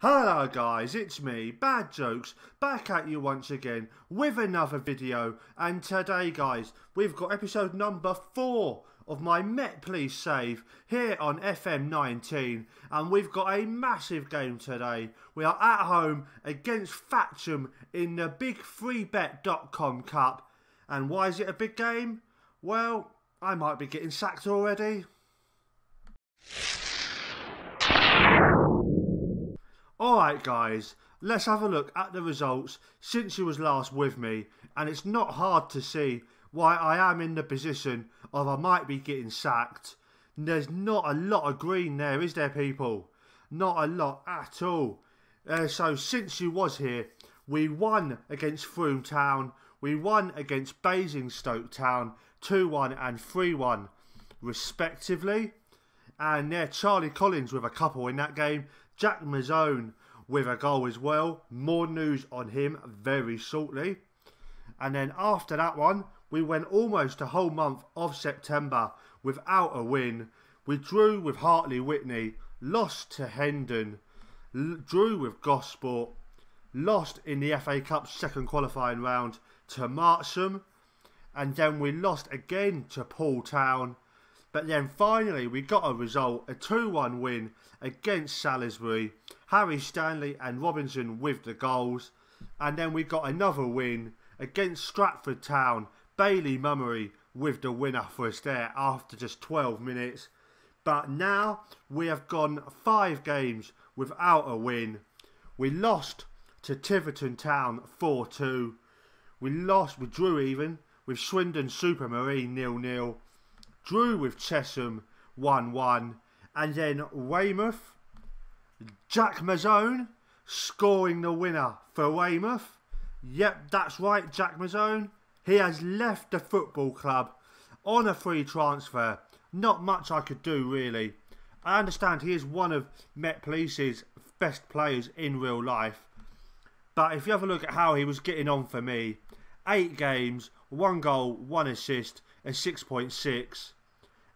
Hello guys, it's me, Bad Jokes, back at you once again with another video. And today guys, we've got episode number 4 of my Met Police save here on FM19, and we've got a massive game today. We are at home against Thatcham in the big freebetcom cup. And why is it a big game? Well, I might be getting sacked already. Alright guys, let's have a look at the results since you was last with me, and it's not hard to see why I am in the position of I might be getting sacked. There's not a lot of green there, is there people? Not a lot at all. So since you was here, we won against Froome Town, we won against Basingstoke Town 2-1 and 3-1 respectively. And there Charlie Collins with a couple in that game. Jack Mazzone with a goal as well. More news on him very shortly. And then after that one, we went almost a whole month of September without a win. We drew with Hartley Whitney, lost to Hendon, drew with Gosport, lost in the FA Cup's second qualifying round to Martsham, and then we lost again to Poole Town. But then finally we got a result, a 2-1 win against Salisbury, Harry Stanley and Robinson with the goals. And then we got another win against Stratford Town, Bailey Mummery with the winner for us there after just 12 minutes. But now we have gone 5 games without a win. We lost to Tiverton Town 4-2. We drew even with Swindon Supermarine 0-0. Drew with Chesham 1-1, and then Weymouth, Jack Mazzone scoring the winner for Weymouth. Yep, that's right, Jack Mazzone. He has left the football club on a free transfer. Not much I could do really. I understand he is one of Met Police's best players in real life, but if you have a look at how he was getting on for me, 8 games, 1 goal, 1 assist, a 6.6.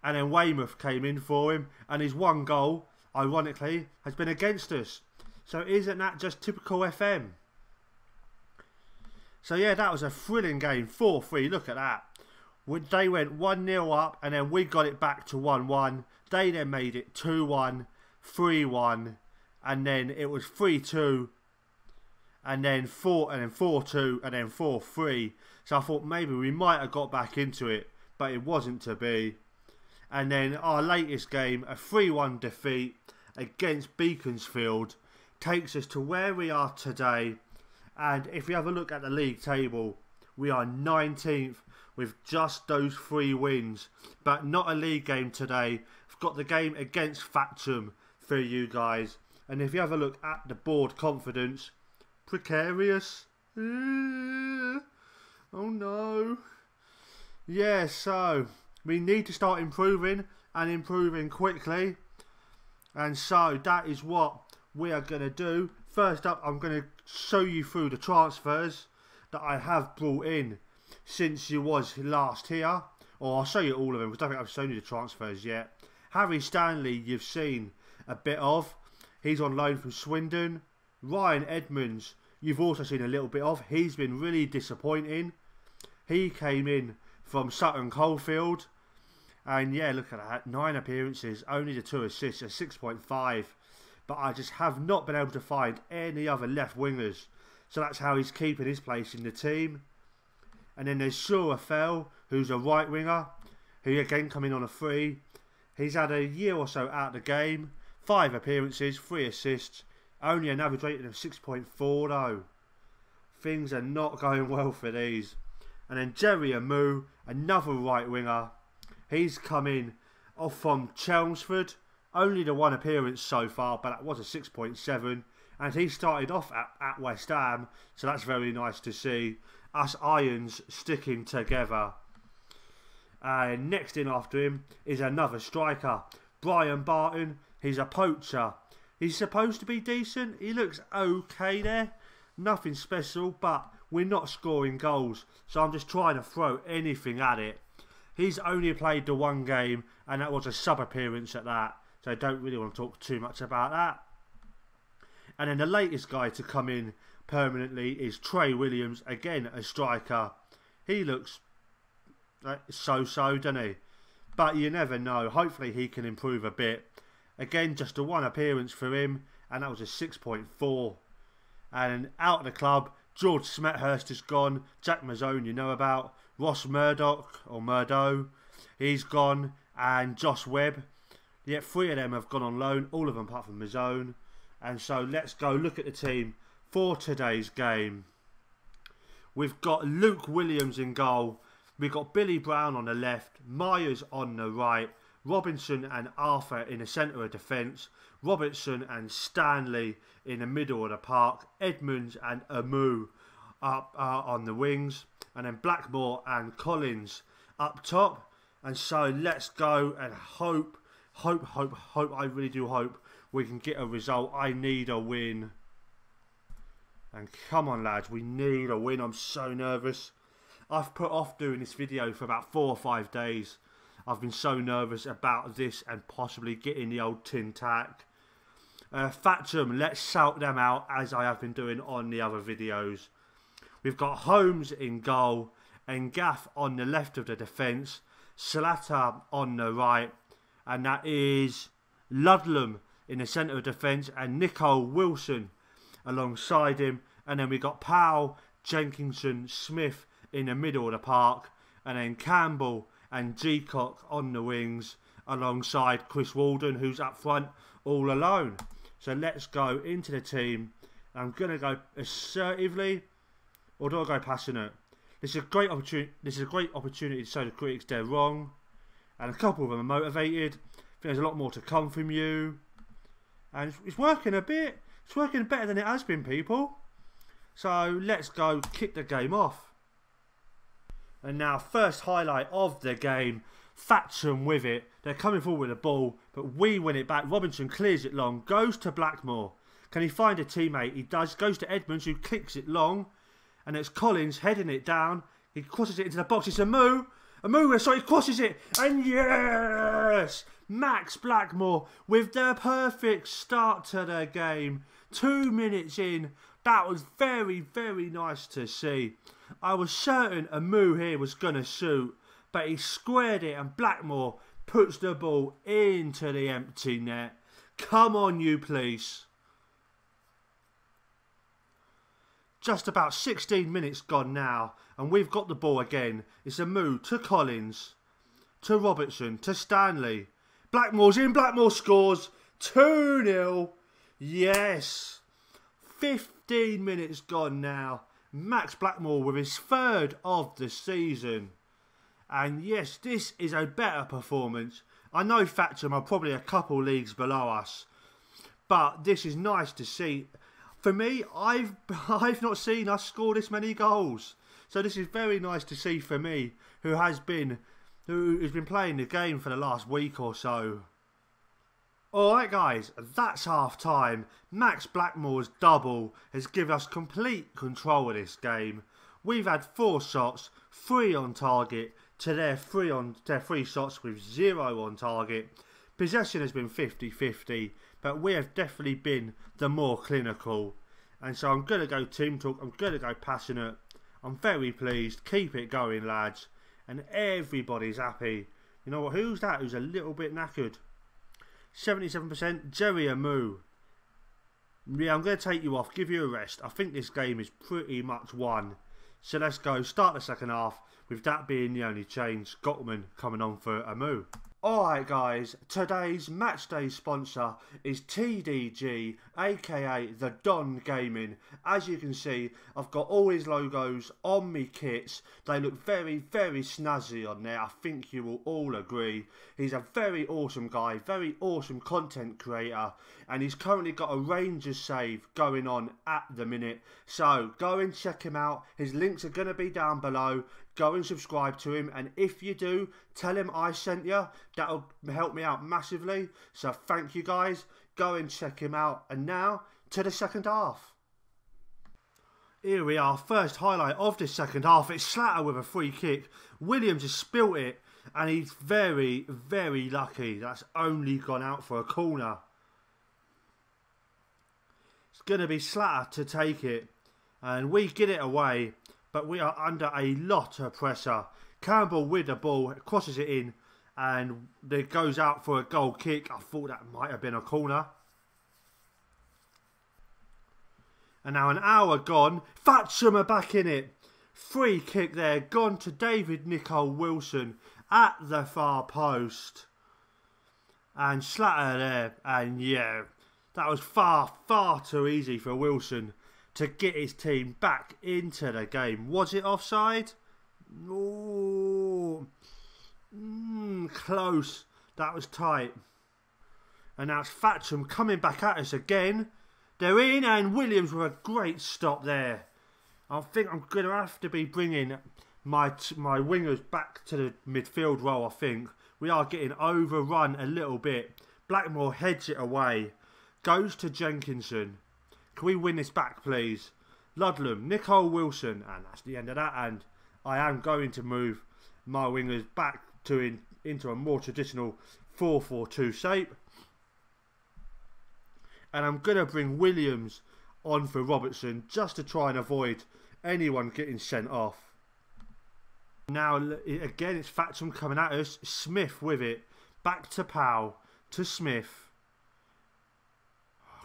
And then Weymouth came in for him, and his 1 goal, ironically, has been against us. So isn't that just typical FM? So yeah, that was a thrilling game, 4-3, look at that. They went 1-0 up, and then we got it back to 1-1. They then made it 2-1, 3-1, and then it was 3-2, and then 4-2, and then 4-3. So I thought maybe we might have got back into it, but it wasn't to be. And then our latest game, a 3-1 defeat against Beaconsfield, takes us to where we are today. And if you have a look at the league table, we are 19th with just those 3 wins, but not a league game today. We've got the game against Thatcham for you guys. And if you have a look at the board, confidence precarious. Oh no. Yeah, so we need to start improving, and improving quickly. And so that is what we are going to do. First up, I'm going to show you through the transfers that I have brought in since you was last here. Or I'll show you all of them, because I don't think I've shown you the transfers yet. Harry Stanley, you've seen a bit of. He's on loan from Swindon. Ryan Edmonds, you've also seen a little bit of. He's been really disappointing. He came in from Sutton Coldfield, and yeah, look at that, 9 appearances, only the 2 assists, a 6.5, but I just have not been able to find any other left wingers, so that's how he's keeping his place in the team. And then there's Surafel, who's a right winger, who again come in on a free. He's had a year or so out of the game, 5 appearances, 3 assists, only an average rating of 6.4 though. Things are not going well for these. And then Jerry Amu, another right winger. He's come in off from Chelmsford. Only the 1 appearance so far, but that was a 6.7. And he started off at West Ham, so that's very nice to see. Us Irons sticking together. And next in after him is another striker, Brian Barton. He's a poacher. He's supposed to be decent. He looks okay there. Nothing special, but we're not scoring goals, so I'm just trying to throw anything at it. He's only played the 1 game, and that was a sub appearance at that, so I don't really want to talk too much about that. And then the latest guy to come in permanently is Trey Williams, again a striker. He looks so-so, doesn't he? But you never know. Hopefully he can improve a bit. Again, just a one appearance for him, and that was a 6.4. And out of the club, George Smethurst is gone. Jack Mazzone, you know about. Ross Murdoch, or Murdo, he's gone. And Josh Webb. Yet three of them have gone on loan, all of them apart from Mazzone. And so let's go look at the team for today's game. We've got Luke Williams in goal. We've got Billy Brown on the left, Myers on the right, Robinson and Arthur in the centre of defence, Robertson and Stanley in the middle of the park, Edmonds and Amu up on the wings, and then Blackmore and Collins up top. And so let's go and hope, I really do hope we can get a result. I need a win. And come on, lads, we need a win. I'm so nervous. I've put off doing this video for about 4 or 5 days. I've been so nervous about this and possibly getting the old tin tack. Thatcham, let's shout them out as I have been doing on the other videos. We've got Holmes in goal and Gaff on the left of the defence, Slatter on the right, and that is Ludlam in the centre of defence and Nicole Wilson alongside him. And then we got Powell, Jenkinson, Smith in the middle of the park, and then Campbell and Gcock on the wings alongside Chris Walden, who's up front all alone. So let's go into the team. I'm going to go assertively, or do I go passionate? This is a great opportunity. This is a great opportunity to show the critics they're wrong, and a couple of them are motivated. I think there's a lot more to come from you, and it's working a bit. It's working better than it has been, people. So let's go kick the game off. And now, first highlight of the game, Thatcham with it. They're coming forward with the ball, but we win it back. Robinson clears it long, goes to Blackmore. Can he find a teammate? He does. Goes to Edmonds, who kicks it long. And it's Collins heading it down. He crosses it into the box. It's Amu. Amu, sorry, crosses it. And yes! Max Blackmore with the perfect start to the game. 2 minutes in. That was very, very nice to see. I was certain Amu here was going to shoot, but he squared it and Blackmore puts the ball into the empty net. Come on, you please. Just about 16 minutes gone now, and we've got the ball again. It's Amu to Collins, to Robertson, to Stanley. Blackmore's in, Blackmore scores 2-0. Yes, 15 minutes gone now. Max Blackmore with his third of the season. And yes, this is a better performance. I know Thatcham are probably a couple leagues below us, but this is nice to see. For me, I've not seen us score this many goals. So this is very nice to see for me, who has been playing the game for the last week or so. Alright guys, that's half time. Max Blackmore's double has given us complete control of this game. We've had 4 shots, 3 on target to their three shots with 0 on target. Possession has been 50-50, but we have definitely been the more clinical. And so I'm going to go team talk, I'm going to go passionate. I'm very pleased, keep it going lads. And everybody's happy. You know what, who's that who's a little bit knackered? 77%, Jerry Amu. Yeah, I'm going to take you off, give you a rest. I think this game is pretty much won. So let's go, start the second half, with that being the only change. Gockman coming on for Amu. Alright guys, today's matchday sponsor is TDG, aka The Don Gaming. As you can see, I've got all his logos on me kits. They look very, very snazzy on there. I think you will all agree. He's a very awesome guy, very awesome content creator, and he's currently got a Rangers save going on at the minute. So go and check him out. His links are going to be down below. Go and subscribe to him, and if you do, tell him I sent you. That'll help me out massively. So thank you guys. Go and check him out. And now to the second half. Here we are, first highlight of the second half. It's Slatter with a free kick. Williams has spilt it, and he's very, very lucky. That's only gone out for a corner. It's going to be Slatter to take it. And we get it away, but we are under a lot of pressure. Campbell with the ball, crosses it in, and it goes out for a goal kick. I thought that might have been a corner. And now an hour gone. Thatcham are back in it. Free kick there, gone to David Nicole Wilson at the far post. And Slatter there, and yeah, that was far, far too easy for Wilson to get his team back into the game. Was it offside? Oh, close. That was tight. And now it's Thatcham coming back at us again. They're in, and Williams with a great stop there. I think I'm going to have to be bringing my wingers back to the midfield role, I think. We are getting overrun a little bit. Blackmore heads it away. Goes to Jenkinson. Can we win this back, please? Ludlam, Nicole Wilson, and that's the end of that. And I am going to move my wingers back to into a more traditional 4-4-2 shape. And I'm going to bring Williams on for Robertson just to try and avoid anyone getting sent off. Now, again, it's Thatcham coming at us. Smith with it. Back to Powell. To Smith.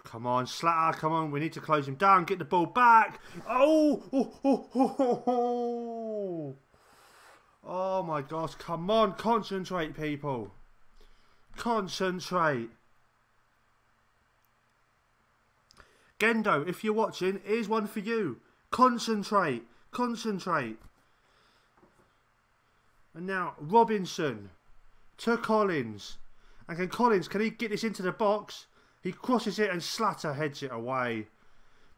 Come on, Slatter, come on. We need to close him down. Get the ball back. Oh my gosh. Come on. Concentrate, people. Concentrate. Gendo, if you're watching, here's one for you. Concentrate. Concentrate. And now, Robinson to Collins. And can he get this into the box? He crosses it and Slatter heads it away.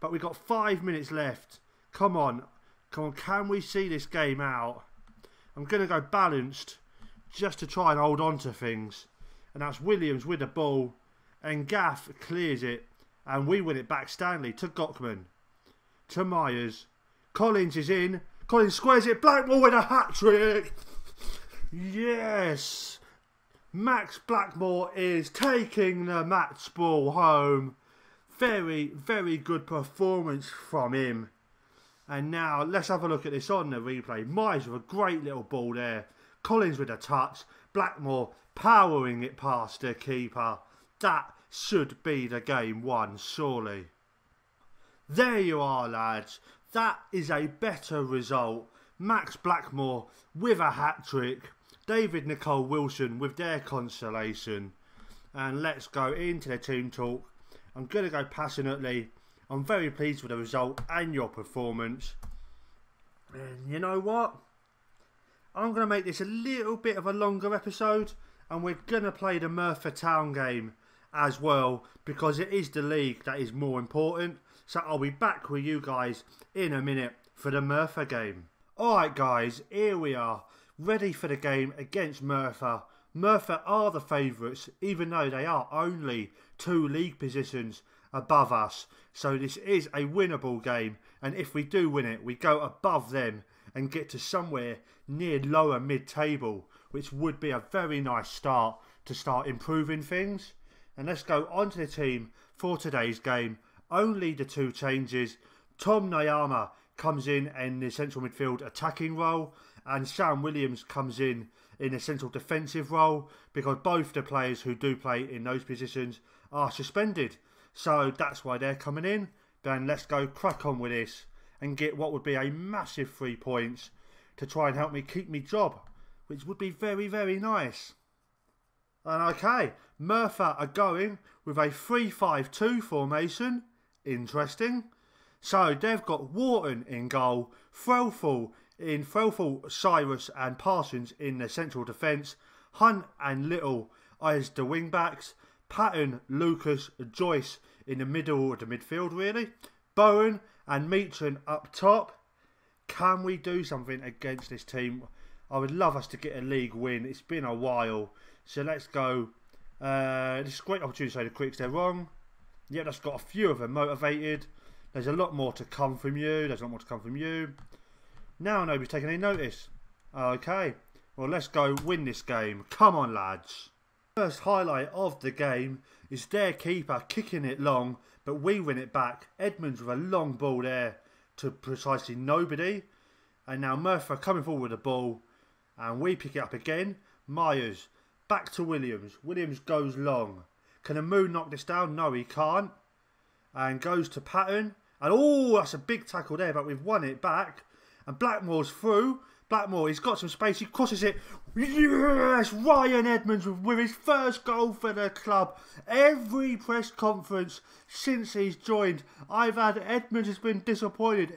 But we've got 5 minutes left. Come on. Come on. Can we see this game out? I'm going to go balanced just to try and hold on to things. And that's Williams with the ball. And Gaff clears it. And we win it back. Stanley to Gockman. To Myers. Collins is in. Collins squares it. Blackmore with a hat-trick. Yes. Max Blackmore is taking the match ball home. Very, very good performance from him. And now let's have a look at this on the replay. Myers with a great little ball there. Collins with a touch. Blackmore powering it past the keeper. That should be the game won, surely. There you are, lads. That is a better result. Max Blackmore with a hat-trick. David Nicole Wilson with their consolation. And let's go into the team talk. I'm going to go passionately. I'm very pleased with the result and your performance. And you know what? I'm going to make this a little bit of a longer episode. And we're going to play the Merthyr Town game as well, because it is the league that is more important. So I'll be back with you guys in a minute for the Merthyr game. Alright guys, here we are. Ready for the game against Merthyr. Merthyr are the favourites, even though they are only 2 league positions above us. So this is a winnable game, and if we do win it, we go above them and get to somewhere near lower mid-table, which would be a very nice start to start improving things. And let's go on to the team for today's game. Only the 2 changes. Tom Nyama comes in the central midfield attacking role, and Sam Williams comes in a central defensive role, because both the players who do play in those positions are suspended. So that's why they're coming in. Then let's go crack on with this and get what would be a massive 3 points to try and help me keep my job, which would be very, very nice. And okay, Merthyr are going with a 3-5-2 formation. Interesting. So they've got Wharton in goal, Threlfall, Cyrus and Parsons in the central defence, Hunt and Little as the wing backs, Patton, Lucas, Joyce in the middle of the midfield really, Bowen and Meacham up top. Can we do something against this team? I would love us to get a league win. It's been a while. So let's go. This is a great opportunity to say the Quicks they're wrong. Yeah, that's got a few of them motivated. There's a lot more to come from you. There's a lot more to come from you. Now nobody's taking any notice. Okay. Well, let's go win this game. Come on, lads. First highlight of the game is their keeper kicking it long, but we win it back. Edmonds with a long ball there to precisely nobody. And now Murphy coming forward with the ball, and we pick it up again. Myers back to Williams. Williams goes long. Can Amu knock this down? No, he can't. And goes to Patton. And oh, that's a big tackle there, but we've won it back. And Blackmore's through. Blackmore, he's got some space. He crosses it. Yes, Ryan Edmonds with his first goal for the club. Every press conference since he's joined, I've had Edmonds has been disappointing.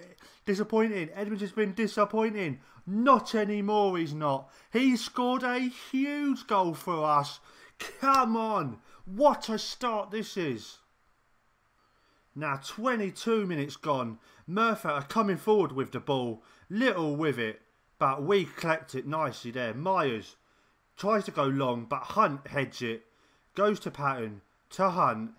Edmonds has been disappointing. Not anymore, he's not. He scored a huge goal for us. Come on. What a start this is. Now 22 minutes gone. Murphy are coming forward with the ball. Little with it, but we collect it nicely there. Myers tries to go long, but Hunt heads it. Goes to Patton, to Hunt.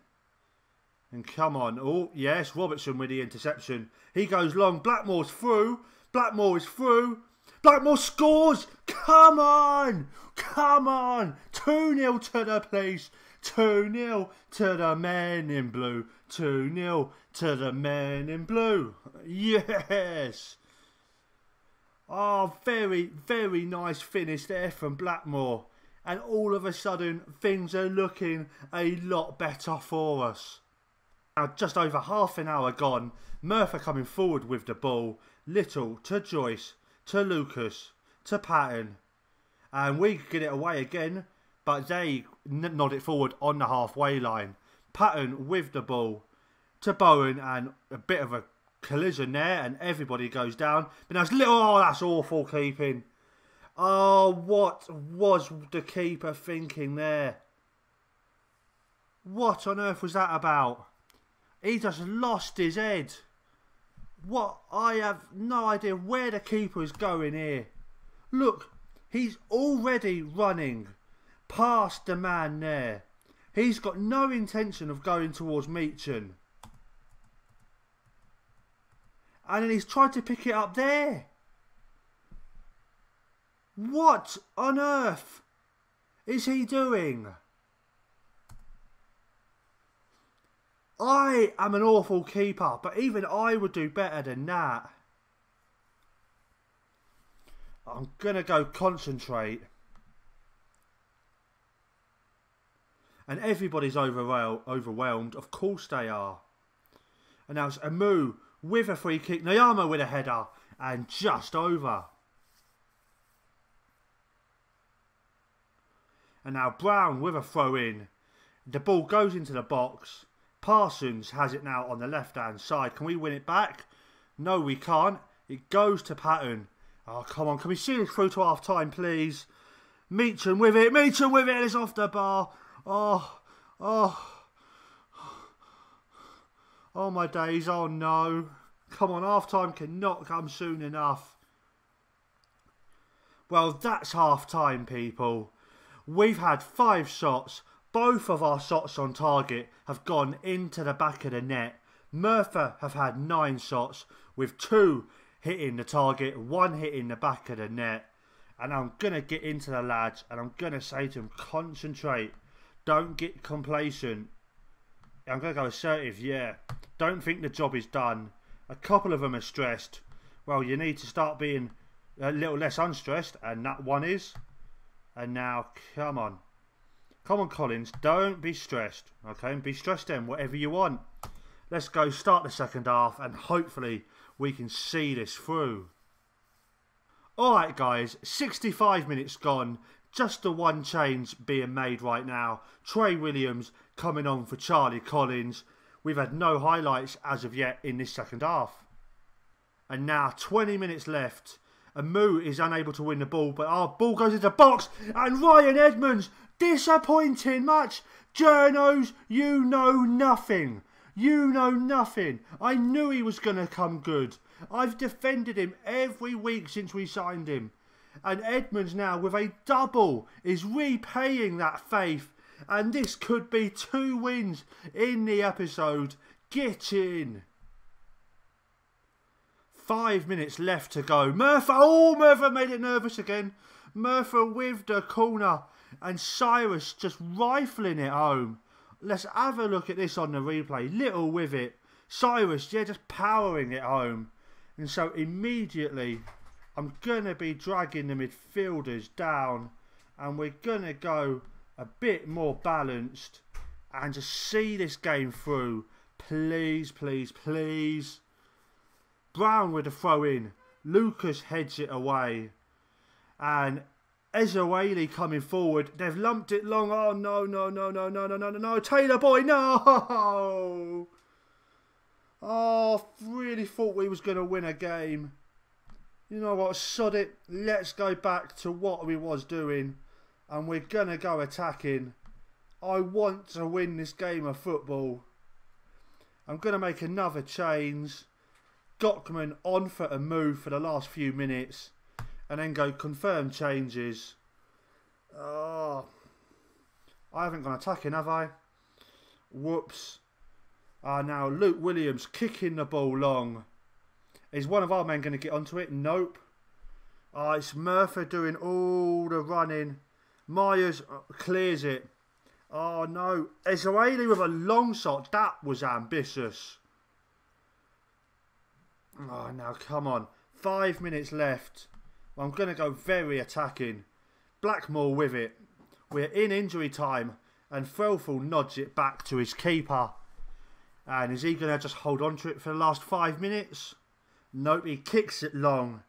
And come on. Oh, yes, Robertson with the interception. He goes long. Blackmore's through. Blackmore is through. Blackmore scores. Come on. Come on. 2-0 to the police. 2-0 to the men in blue. 2-0 to the men in blue. Yes. Oh, very, very nice finish there from Blackmore. And all of a sudden, things are looking a lot better for us. Now, just over half an hour gone. Murphy coming forward with the ball. Little to Joyce, to Lucas, to Patton. And we get it away again, but they nod it forward on the halfway line. Patton with the ball to Bowen, and a bit of a collision there, and everybody goes down. But now it's little. Oh, that's awful keeping. Oh, what was the keeper thinking there? What on earth was that about? He just lost his head. What? I have no idea where the keeper is going here. Look, he's already running past the man there. He's got no intention of going towards Meacham. And then he's tried to pick it up there. What on earth is he doing? I am an awful keeper, but even I would do better than that. I'm going to go concentrate. And everybody's overwhelmed. Of course they are. And now it's Amu with a free kick. Nyama with a header. And just over. And now Brown with a throw in. The ball goes into the box. Parsons has it now on the left hand side. Can we win it back? No, we can't. It goes to Patton. Oh, come on. Can we see this through to half time, please? Meacham with it. Meacham with it. It's off the bar. Oh, my days. Oh, no. Come on. Half time cannot come soon enough. Well, that's half time, people. We've had 5 shots. Both of our shots on target have gone into the back of the net. Murphy have had 9 shots, with 2 hitting the target, 1 hitting the back of the net. And I'm going to get into the lads and I'm going to say to them, concentrate. Don't get complacent. I'm going to go assertive, yeah. Don't think the job is done. A couple of them are stressed. Well, you need to start being a little less unstressed, and that one is. And now, come on. Come on, Collins, don't be stressed. Okay, and be stressed then, whatever you want. Let's go start the second half and hopefully we can see this through. Alright guys, 65 minutes gone. Just the one change being made right now. Trey Williams coming on for Charlie Collins. We've had no highlights as of yet in this second half. And now 20 minutes left. Amu is unable to win the ball, but our ball goes into the box. And Ryan Edmonds, disappointing match. Journos, you know nothing. You know nothing. I knew he was going to come good. I've defended him every week since we signed him. And Edmonds now with a double is repaying that faith. And this could be 2 wins in the episode. Get in. 5 minutes left to go. Murphy, oh, Murphy made it nervous again. Murphy with the corner. and Cyrus just rifling it home. Let's have a look at this on the replay. Little with it. Cyrus, yeah, just powering it home. And so immediately I'm going to be dragging the midfielders down, and we're going to go a bit more balanced and just see this game through. Please, please, please. Brown with a throw in. Lucas heads it away. And Ezaweli coming forward. They've lumped it long. Oh, no, no, no, no, no, no, no, no, no. Taylor Boy, no. Oh, I really thought we was going to win a game. You know what? Sod it. Let's go back to what we was doing. And we're going to go attacking. I want to win this game of football. I'm going to make another change. Gockman on for a move for the last few minutes. And then go confirm changes. Oh, I haven't gone attacking, have I? Whoops. Now Luke Williams kicking the ball long. Is one of our men going to get onto it? Nope. It's Murphy doing all the running. Myers clears it. Oh no. Israeli with a long shot. That was ambitious. Oh, now come on. 5 minutes left. I'm going to go very attacking. Blackmore with it. We're in injury time. And Threlfall nods it back to his keeper. And is he going to just hold on to it for the last 5 minutes? Nope, he kicks it long.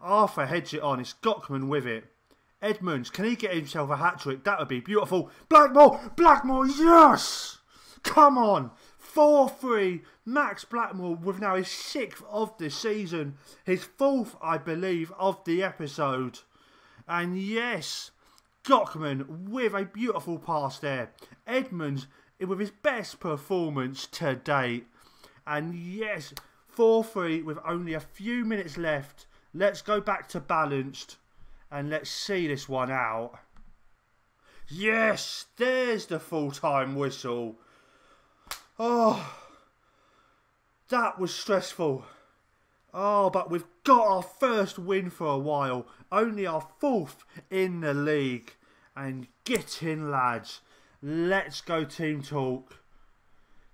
Arthur heads it on. It's Gockman with it. Edmonds, can he get himself a hat-trick? That would be beautiful. Blackmore! Blackmore, yes! Come on! 4-3. Max Blackmore with now his 6th of the season. His 4th, I believe, of the episode. And yes, Gockman with a beautiful pass there. Edmonds with his best performance to date. And yes, 4-3 with only a few minutes left. Let's go back to balanced. And let's see this one out. Yes, there's the full-time whistle. Oh, that was stressful. Oh, but we've got our first win for a while. Only our 4th in the league. And get in, lads. Let's go team talk.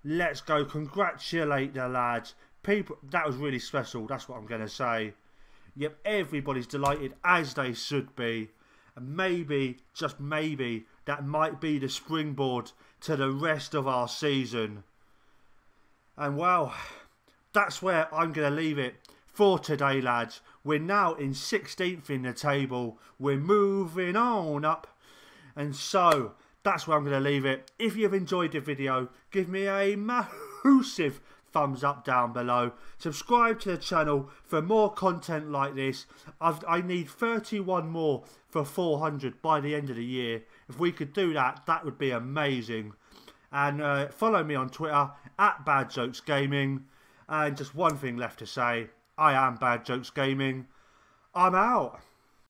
Let's go congratulate the lads. People, that was really special. That's what I'm going to say. Yep, everybody's delighted, as they should be. And maybe, just maybe, that might be the springboard to the rest of our season. And well, that's where I'm going to leave it for today, lads. We're now in 16th in the table. We're moving on up. And so, that's where I'm going to leave it. If you've enjoyed the video, give me a massive thumbs up down below. Subscribe to the channel for more content like this. I need 31 more for 400 by the end of the year. If we could do that, that would be amazing. And follow me on Twitter at Bad Jokes Gaming. And just one thing left to say, I am Bad Jokes Gaming. I'm out.